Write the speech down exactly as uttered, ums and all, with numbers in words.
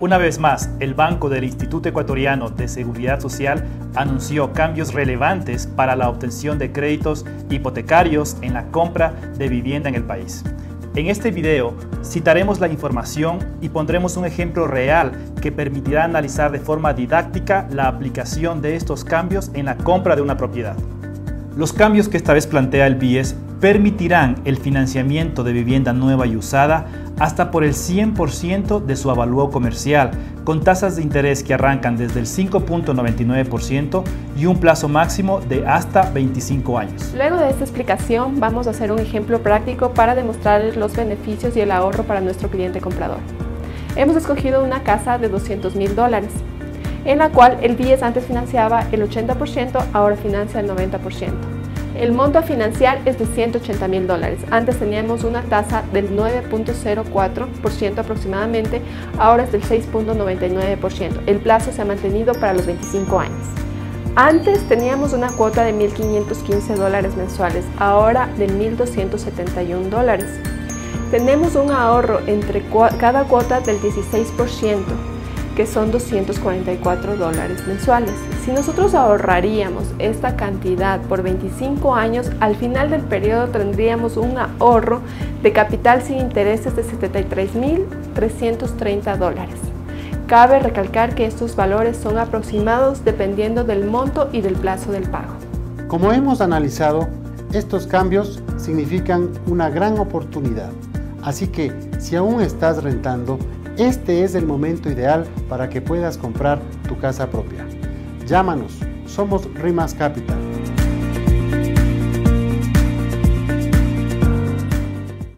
Una vez más, el Banco del Instituto Ecuatoriano de Seguridad Social anunció cambios relevantes para la obtención de créditos hipotecarios en la compra de vivienda en el país. En este video citaremos la información y pondremos un ejemplo real que permitirá analizar de forma didáctica la aplicación de estos cambios en la compra de una propiedad. Los cambios que esta vez plantea el B I E S permitirán el financiamiento de vivienda nueva y usada hasta por el cien por ciento de su avalúo comercial, con tasas de interés que arrancan desde el cinco punto noventa y nueve por ciento y un plazo máximo de hasta veinticinco años. Luego de esta explicación, vamos a hacer un ejemplo práctico para demostrarles los beneficios y el ahorro para nuestro cliente comprador. Hemos escogido una casa de doscientos mil dólares, en la cual el B I E S antes financiaba el ochenta por ciento, ahora financia el noventa por ciento. El monto a financiar es de ciento ochenta mil dólares. Antes teníamos una tasa del nueve punto cero cuatro por ciento aproximadamente, ahora es del seis punto noventa y nueve por ciento. El plazo se ha mantenido para los veinticinco años. Antes teníamos una cuota de mil quinientos quince dólares mensuales, ahora de mil doscientos setenta y un dólares. Tenemos un ahorro entre cada cuota del dieciséis por ciento. Que son doscientos cuarenta y cuatro dólares mensuales. Si nosotros ahorraríamos esta cantidad por veinticinco años, al final del periodo tendríamos un ahorro de capital sin intereses de setenta y tres mil trescientos treinta dólares. Cabe recalcar que estos valores son aproximados dependiendo del monto y del plazo del pago. Como hemos analizado, estos cambios significan una gran oportunidad. Así que, si aún estás rentando, este es el momento ideal para que puedas comprar tu casa propia. Llámanos, somos R E/MAX Capital.